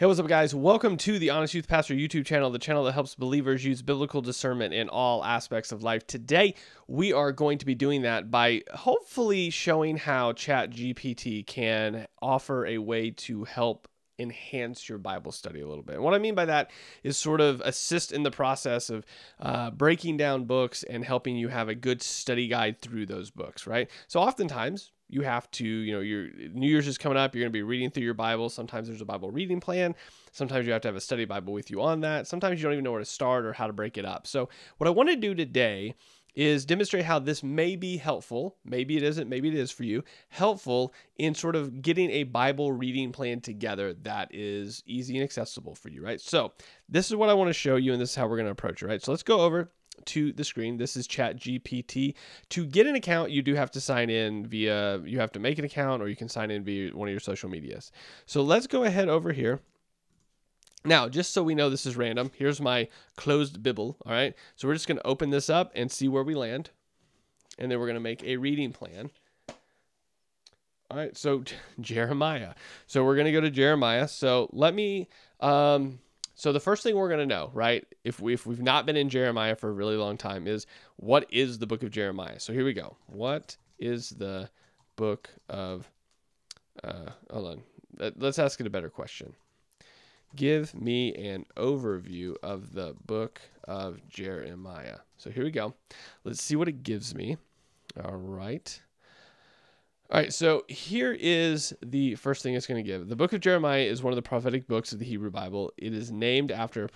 Hey, what's up, guys? Welcome to the Honest Youth Pastor YouTube channel, the channel that helps believers use biblical discernment in all aspects of life. Today, we are going to be doing that by hopefully showing how ChatGPT can offer a way to help enhance your Bible study a little bit. And what I mean by that is sort of assist in the process of breaking down books and helping you have a good study guide through those books, right? So oftentimes, you have to, your New Year's is coming up, you're going to be reading through your Bible. Sometimes there's a Bible reading plan. Sometimes you have to have a study Bible with you on that. Sometimes you don't even know where to start or how to break it up. So what I want to do today is demonstrate how this may be helpful. Maybe it isn't, maybe it is for you, helpful in sort of getting a Bible reading plan together that is easy and accessible for you, right? So this is what I want to show you, and this is how we're going to approach it, right? So let's go over to the screen. This is ChatGPT. To get an account, you do have to sign in via, you have to make an account, or you can sign in via one of your social medias. So let's go ahead over here. Now, just so we know this is random, here's my closed Bible, all right? So we're just going to open this up and see where we land, and then we're going to make a reading plan. All right, so Jeremiah. So we're going to go to Jeremiah. So let me... So the first thing we're going to know, right, if we've not been in Jeremiah for a really long time, is what is the book of Jeremiah? So here we go. What is the book of, hold on, let's ask it a better question. Give me an overview of the book of Jeremiah. So here we go. Let's see what it gives me. All right. All right, so here is the first thing it's going to give. The book of Jeremiah is one of the prophetic books of the Hebrew Bible. It is named after a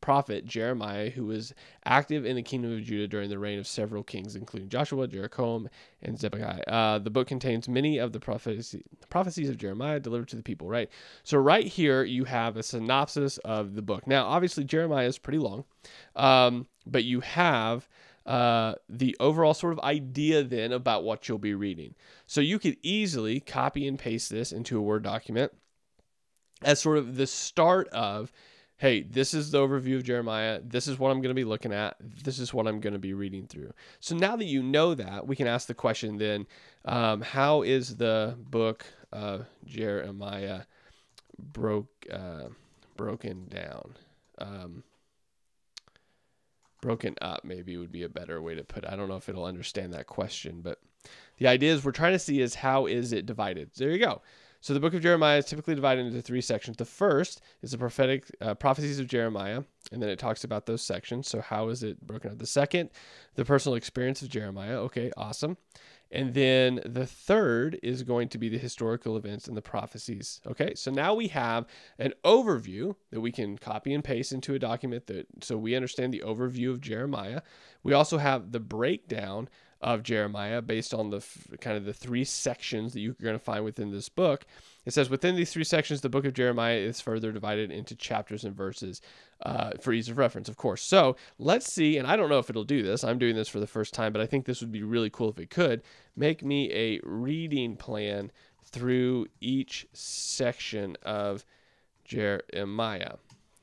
prophet, Jeremiah, who was active in the kingdom of Judah during the reign of several kings, including Joshua, Jeroboam, and Zedekiah. The book contains many of the prophecies of Jeremiah delivered to the people, right? So right here, you have a synopsis of the book. Now, obviously, Jeremiah is pretty long, but you have... the overall sort of idea then about what you'll be reading. So you could easily copy and paste this into a Word document as sort of the start of, hey, this is the overview of Jeremiah. This is what I'm going to be looking at. This is what I'm going to be reading through. So now that you know that, we can ask the question then, how is the book of Jeremiah broken down? Broken up maybe would be a better way to put it. I don't know if it'll understand that question, but the idea is we're trying to see is how is it divided? There you go. So the book of Jeremiah is typically divided into three sections. The first is the prophetic prophecies of Jeremiah, and then it talks about those sections. So how is it broken up? The second, the personal experience of Jeremiah. Okay, awesome. And then the third is going to be the historical events and the prophecies. Okay, so now we have an overview that we can copy and paste into a document that so we understand the overview of Jeremiah. We also have the breakdown of Jeremiah based on the kind of the three sections that you're going to find within this book. It says within these three sections, the book of Jeremiah is further divided into chapters and verses for ease of reference, of course. So let's see, and I don't know if it'll do this. I'm doing this for the first time, but I think this would be really cool if it could. Make me a reading plan through each section of Jeremiah.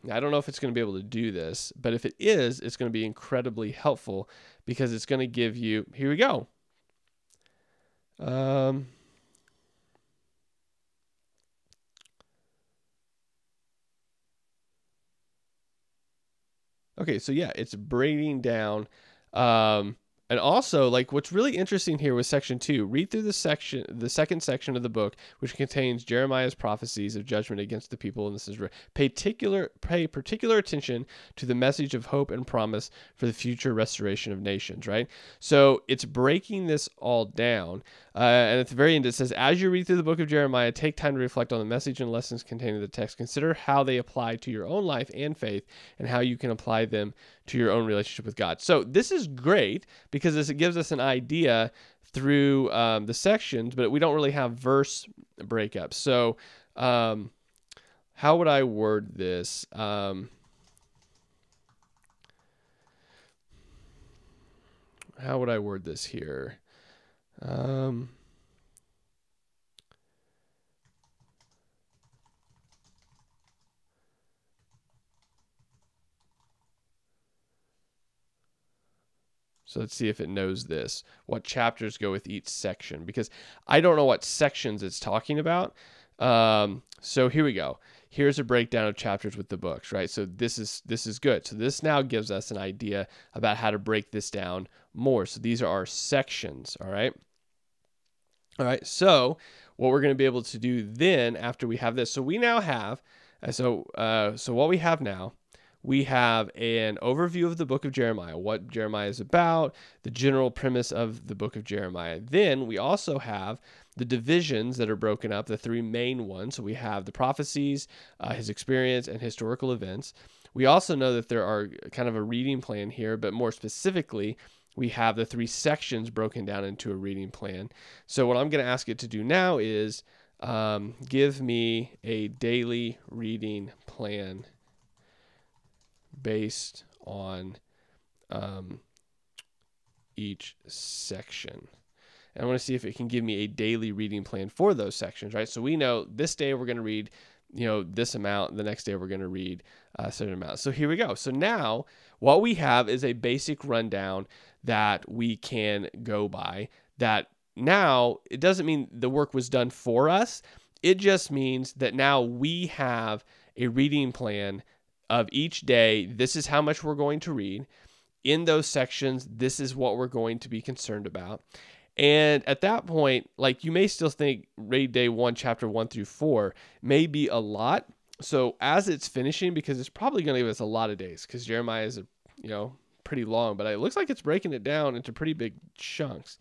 Now, I don't know if it's going to be able to do this, but if it is, it's going to be incredibly helpful because it's going to give you, here we go. Okay, so yeah, it's breaking down. And also, like, what's really interesting here with section 2, read through the second section of the book, which contains Jeremiah's prophecies of judgment against the people. And this is pay particular attention to the message of hope and promise for the future restoration of nations, right? So it's breaking this all down. And at the very end, it says, as you read through the book of Jeremiah, take time to reflect on the message and lessons contained in the text. Consider how they apply to your own life and faith and how you can apply them to your own relationship with God. So this is great because it gives us an idea through the sections, but we don't really have verse breakups. So how would I word this? How would I word this here? So let's see if it knows this, what chapters go with each section, because I don't know what sections it's talking about. So here we go. here's a breakdown of chapters with the books, right? So this is good. So this now gives us an idea about how to break this down more. So these are our sections, all right? All right, so what we're going to be able to do then after we have this, so we now have, so what we have now, we have an overview of the book of Jeremiah, what Jeremiah is about, the general premise of the book of Jeremiah. Then we also have the divisions that are broken up, the three main ones. So we have the prophecies, his experience, and historical events. We also know that there are kind of a reading plan here, but more specifically, we have the three sections broken down into a reading plan. So what I'm going to ask it to do now is give me a daily reading plan based on each section. And I want to see if it can give me a daily reading plan for those sections, right? So we know this day we're going to read, you know, this amount, the next day we're going to read a certain amount. So here we go. So now what we have is a basic rundown that we can go by. That now, it doesn't mean the work was done for us. It just means that now we have a reading plan of each day. This is how much we're going to read. In those sections, this is what we're going to be concerned about. And at that point, like, you may still think read day 1, chapter 1 through 4 may be a lot. So as it's finishing, because it's probably going to give us a lot of days, because Jeremiah is, you know, pretty long, but it looks like it's breaking it down into pretty big chunks.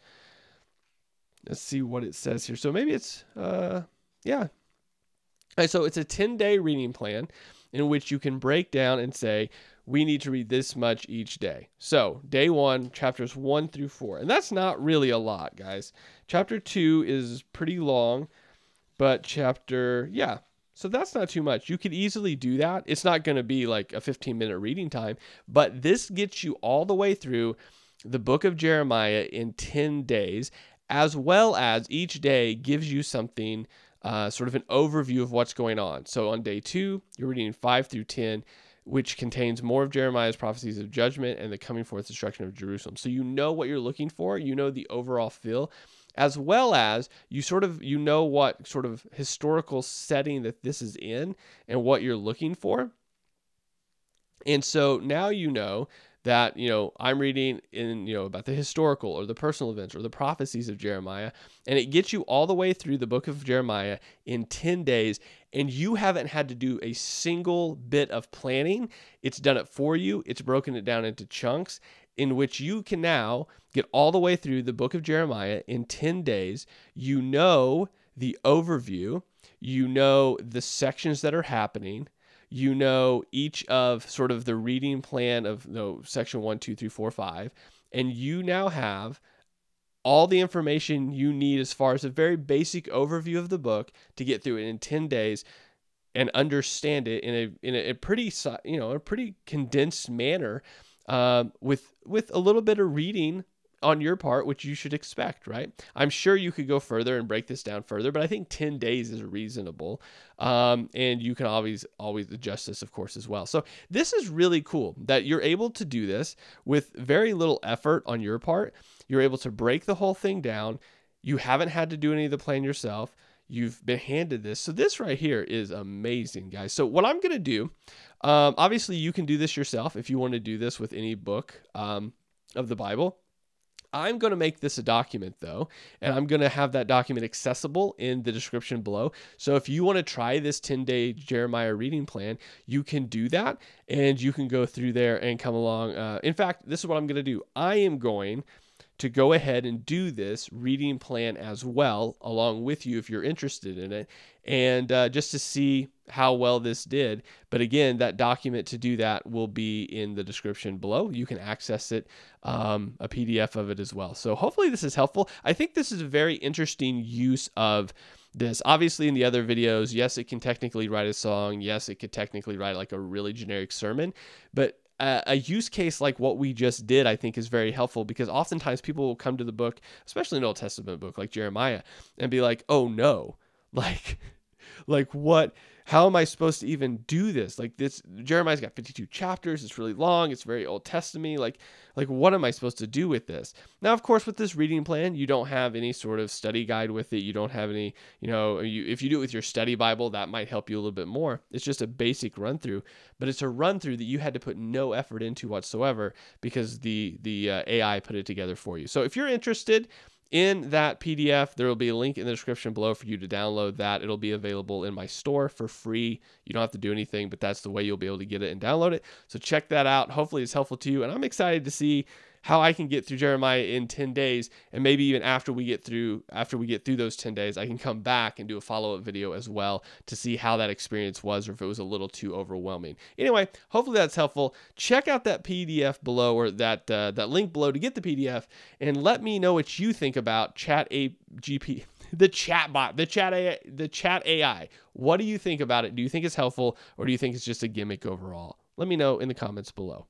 Let's see what it says here. So maybe it's, yeah. All right, so it's a 10-day reading plan in which you can break down and say, we need to read this much each day. So day 1, chapters 1 through 4, and that's not really a lot, guys. Chapter 2 is pretty long, but chapter, yeah, so that's not too much. You could easily do that. It's not going to be like a 15-minute reading time, but this gets you all the way through the book of Jeremiah in 10 days, as well as each day gives you something, sort of an overview of what's going on. So on day 2, you're reading 5 through 10, which contains more of Jeremiah's prophecies of judgment and the coming forth destruction of Jerusalem. So you know what you're looking for. You know the overall feel, as well as you sort of, you know what sort of historical setting that this is in and what you're looking for. And so now you know that, you know, I'm reading in, you know, about the historical or the personal events or the prophecies of Jeremiah, and it gets you all the way through the book of Jeremiah in 10 days, and you haven't had to do a single bit of planning. It's done it for you. It's broken it down into chunks in which you can now get all the way through the book of Jeremiah in 10 days. You know the overview. You know the sections that are happening. You know each of sort of the reading plan of, you know, section 1, 2, 3, 4, 5, and you now have all the information you need as far as a very basic overview of the book to get through it in 10 days and understand it in a pretty, you know, a pretty condensed manner, with a little bit of reading on your part, which you should expect, right? I'm sure you could go further and break this down further, but I think 10 days is reasonable. And you can always adjust this, of course, as well. So this is really cool that you're able to do this with very little effort on your part. You're able to break the whole thing down. You haven't had to do any of the plan yourself. You've been handed this. So this right here is amazing, guys. So what I'm going to do, obviously you can do this yourself if you want to do this with any book of the Bible. I'm going to make this a document though, and I'm going to have that document accessible in the description below. So if you want to try this 10-day Jeremiah reading plan, you can do that, and you can go through there and come along. In fact, this is what I'm going to do. I am going to go ahead and do this reading plan as well along with you if you're interested in it, and just to see how well this did. But again, that document to do that will be in the description below. You can access it, a PDF of it as well. So hopefully this is helpful. I think this is a very interesting use of this. Obviously in the other videos, yes, it can technically write a song. Yes, it could technically write like a really generic sermon, but a use case like what we just did, I think, is very helpful, because oftentimes people will come to the book, especially an Old Testament book like Jeremiah, and be like, oh no, like what, how am I supposed to even do this? Like, this Jeremiah's got 52 chapters. It's really long. It's very Old Testament-y. Like what am I supposed to do with this? Now, of course, with this reading plan, you don't have any sort of study guide with it. You don't have any, if you do it with your study Bible, that might help you a little bit more. It's just a basic run through, but it's a run through that you had to put no effort into whatsoever because the AI put it together for you. So if you're interested in that PDF, there will be a link in the description below for you to download that. It'll be available in my store for free. You don't have to do anything, but that's the way you'll be able to get it and download it. So check that out. Hopefully it's helpful to you. And I'm excited to see how I can get through Jeremiah in 10 days. And maybe even after we get through those 10 days, I can come back and do a follow-up video as well to see how that experience was, or if it was a little too overwhelming. Anyway, hopefully that's helpful. Check out that PDF below, or that link below to get the PDF, and let me know what you think about ChatGPT. The chat AI. What do you think about it? Do you think it's helpful, or do you think it's just a gimmick overall? Let me know in the comments below.